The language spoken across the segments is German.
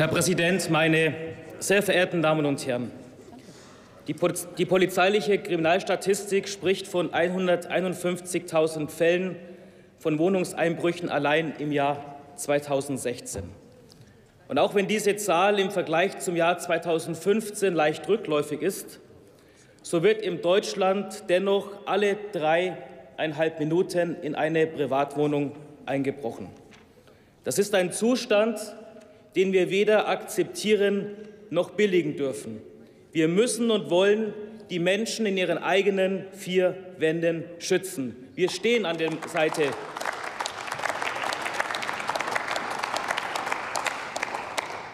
Herr Präsident, meine sehr verehrten Damen und Herren! Die polizeiliche Kriminalstatistik spricht von 151.000 Fällen von Wohnungseinbrüchen allein im Jahr 2016. Und auch wenn diese Zahl im Vergleich zum Jahr 2015 leicht rückläufig ist, so wird in Deutschland dennoch alle 3,5 Minuten in eine Privatwohnung eingebrochen. Das ist ein Zustand, den wir weder akzeptieren noch billigen dürfen. Wir müssen und wollen die Menschen in ihren eigenen vier Wänden schützen. Wir stehen an der Seite.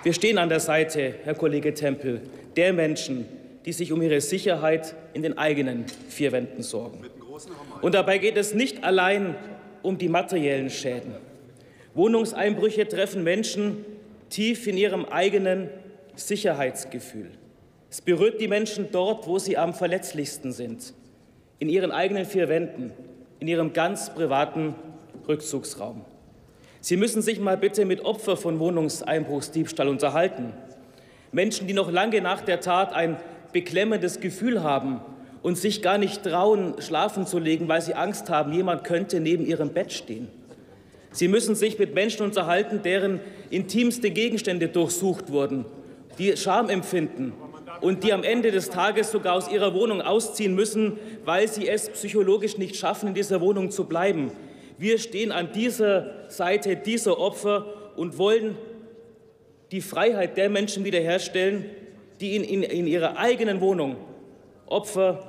Wir stehen an der Seite, Herr Kollege Tempel, der Menschen, die sich um ihre Sicherheit in den eigenen vier Wänden sorgen. Und dabei geht es nicht allein um die materiellen Schäden. Wohnungseinbrüche treffen Menschen tief in ihrem eigenen Sicherheitsgefühl. Es berührt die Menschen dort, wo sie am verletzlichsten sind, in ihren eigenen vier Wänden, in ihrem ganz privaten Rückzugsraum. Sie müssen sich mal bitte mit Opfern von Wohnungseinbruchsdiebstahl unterhalten. Menschen, die noch lange nach der Tat ein beklemmendes Gefühl haben und sich gar nicht trauen, schlafen zu legen, weil sie Angst haben, jemand könnte neben ihrem Bett stehen. Sie müssen sich mit Menschen unterhalten, deren intimste Gegenstände durchsucht wurden, die Scham empfinden und die am Ende des Tages sogar aus ihrer Wohnung ausziehen müssen, weil sie es psychologisch nicht schaffen, in dieser Wohnung zu bleiben. Wir stehen an dieser Seite dieser Opfer und wollen die Freiheit der Menschen wiederherstellen, die in ihrer eigenen Wohnung Opfer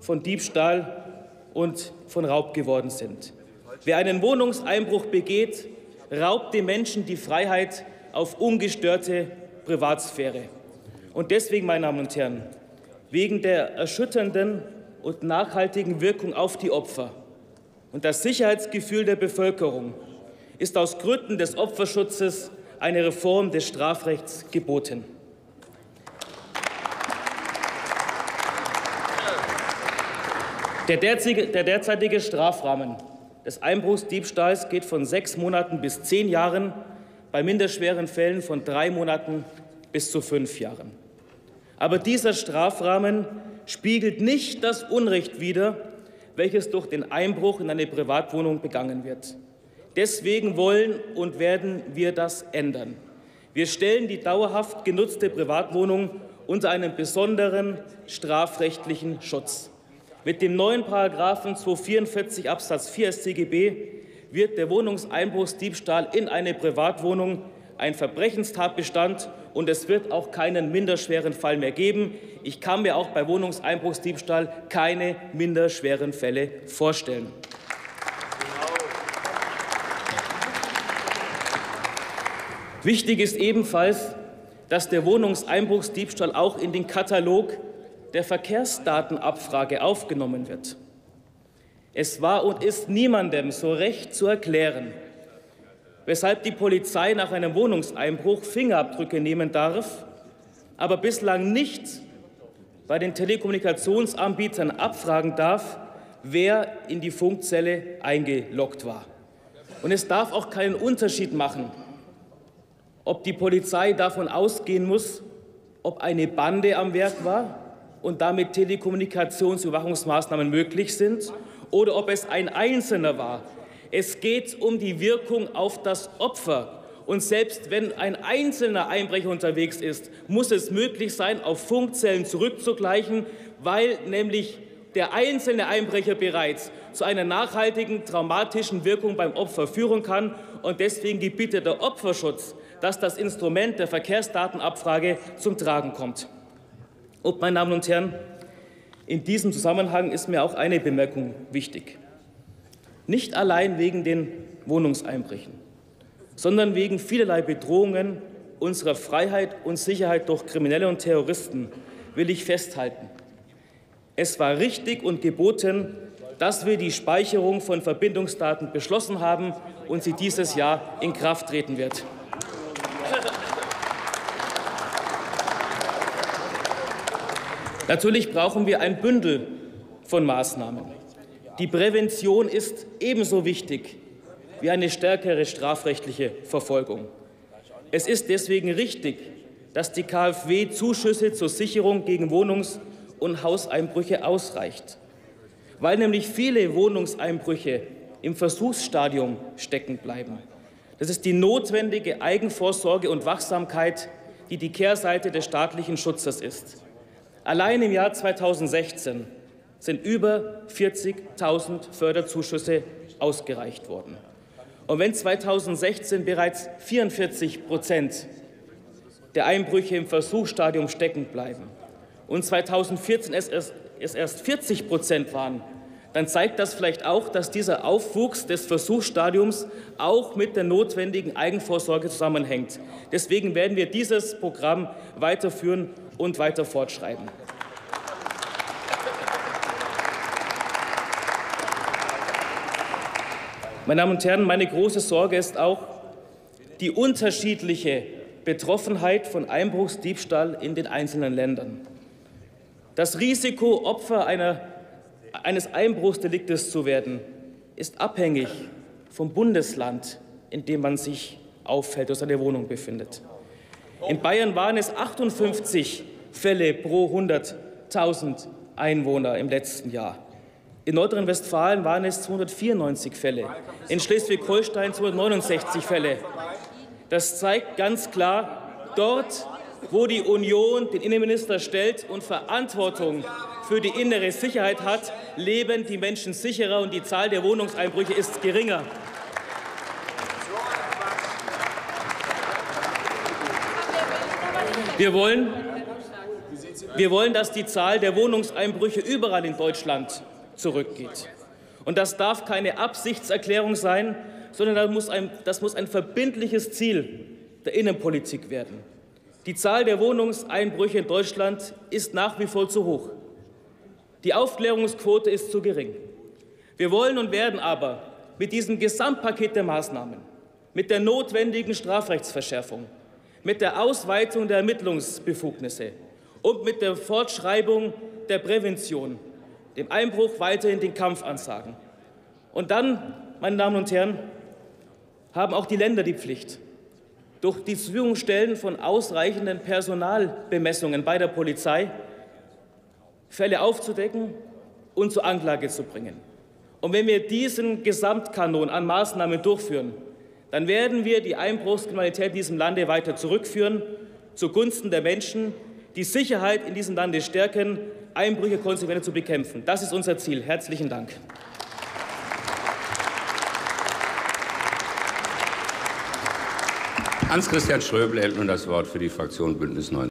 von Diebstahl und von Raub geworden sind. Wer einen Wohnungseinbruch begeht, raubt den Menschen die Freiheit auf ungestörte Privatsphäre. Und deswegen, meine Damen und Herren, wegen der erschütternden und nachhaltigen Wirkung auf die Opfer und das Sicherheitsgefühl der Bevölkerung ist aus Gründen des Opferschutzes eine Reform des Strafrechts geboten. Der derzeitige Strafrahmen des Einbruchsdiebstahls geht von 6 Monaten bis 10 Jahren, bei minderschweren Fällen von 3 Monaten bis zu 5 Jahren. Aber dieser Strafrahmen spiegelt nicht das Unrecht wider, welches durch den Einbruch in eine Privatwohnung begangen wird. Deswegen wollen und werden wir das ändern. Wir stellen die dauerhaft genutzte Privatwohnung unter einen besonderen strafrechtlichen Schutz. Mit dem neuen Paragraphen 244 Absatz 4 StGB wird der Wohnungseinbruchsdiebstahl in eine Privatwohnung ein Verbrechenstatbestand, und es wird auch keinen minderschweren Fall mehr geben. Ich kann mir auch bei Wohnungseinbruchsdiebstahl keine minderschweren Fälle vorstellen. Wichtig ist ebenfalls, dass der Wohnungseinbruchsdiebstahl auch in den Katalog der Verkehrsdatenabfrage aufgenommen wird. Es war und ist niemandem so recht zu erklären, weshalb die Polizei nach einem Wohnungseinbruch Fingerabdrücke nehmen darf, aber bislang nicht bei den Telekommunikationsanbietern abfragen darf, wer in die Funkzelle eingeloggt war. Und es darf auch keinen Unterschied machen, ob die Polizei davon ausgehen muss, ob eine Bande am Werk war und damit Telekommunikationsüberwachungsmaßnahmen möglich sind, oder ob es ein Einzelner war. Es geht um die Wirkung auf das Opfer. Und selbst wenn ein einzelner Einbrecher unterwegs ist, muss es möglich sein, auf Funkzellen zurückzugleichen, weil nämlich der einzelne Einbrecher bereits zu einer nachhaltigen, traumatischen Wirkung beim Opfer führen kann. Und deswegen gebietet der Opferschutz, dass das Instrument der Verkehrsdatenabfrage zum Tragen kommt. Und, meine Damen und Herren, in diesem Zusammenhang ist mir auch eine Bemerkung wichtig. Nicht allein wegen den Wohnungseinbrüchen, sondern wegen vielerlei Bedrohungen unserer Freiheit und Sicherheit durch Kriminelle und Terroristen will ich festhalten. Es war richtig und geboten, dass wir die Speicherung von Verbindungsdaten beschlossen haben und sie dieses Jahr in Kraft treten wird. Natürlich brauchen wir ein Bündel von Maßnahmen. Die Prävention ist ebenso wichtig wie eine stärkere strafrechtliche Verfolgung. Es ist deswegen richtig, dass die KfW-Zuschüsse zur Sicherung gegen Wohnungs- und Hauseinbrüche ausreicht, weil nämlich viele Wohnungseinbrüche im Versuchsstadium stecken bleiben. Das ist die notwendige Eigenvorsorge und Wachsamkeit, die die Kehrseite des staatlichen Schutzes ist. Allein im Jahr 2016 sind über 40.000 Förderzuschüsse ausgereicht worden. Und wenn 2016 bereits 44% der Einbrüche im Versuchsstadium stecken bleiben und 2014 es erst 40% waren, dann zeigt das vielleicht auch, dass dieser Aufwuchs des Versuchsstadiums auch mit der notwendigen Eigenvorsorge zusammenhängt. Deswegen werden wir dieses Programm weiterführen und weiter fortschreiben. Meine Damen und Herren, meine große Sorge ist auch die unterschiedliche Betroffenheit von Einbruchsdiebstahl in den einzelnen Ländern. Das Risiko, Opfer eines Einbruchsdeliktes zu werden, ist abhängig vom Bundesland, in dem man sich aufhält oder seine Wohnung befindet. In Bayern waren es 58 Fälle pro 100.000 Einwohner im letzten Jahr. In Nordrhein-Westfalen waren es 294 Fälle, in Schleswig-Holstein 269 Fälle. Das zeigt ganz klar, dort, wo die Union den Innenminister stellt und Verantwortung für die innere Sicherheit hat, leben die Menschen sicherer und die Zahl der Wohnungseinbrüche ist geringer. Wir wollen, dass die Zahl der Wohnungseinbrüche überall in Deutschland zurückgeht. Und das darf keine Absichtserklärung sein, sondern das muss ein verbindliches Ziel der Innenpolitik werden. Die Zahl der Wohnungseinbrüche in Deutschland ist nach wie vor zu hoch. Die Aufklärungsquote ist zu gering. Wir wollen und werden aber mit diesem Gesamtpaket der Maßnahmen, mit der notwendigen Strafrechtsverschärfung, mit der Ausweitung der Ermittlungsbefugnisse und mit der Fortschreibung der Prävention dem Einbruch weiterhin den Kampf ansagen. Und dann, meine Damen und Herren, haben auch die Länder die Pflicht, durch die Verfügungstellen von ausreichenden Personalbemessungen bei der Polizei Fälle aufzudecken und zur Anklage zu bringen. Und wenn wir diesen Gesamtkanon an Maßnahmen durchführen, dann werden wir die Einbruchskriminalität in diesem Lande weiter zurückführen, zugunsten der Menschen, die Sicherheit in diesem Lande stärken, Einbrüche konsequent zu bekämpfen. Das ist unser Ziel. Herzlichen Dank. Hans-Christian Schröbel hält nun das Wort für die Fraktion Bündnis 90.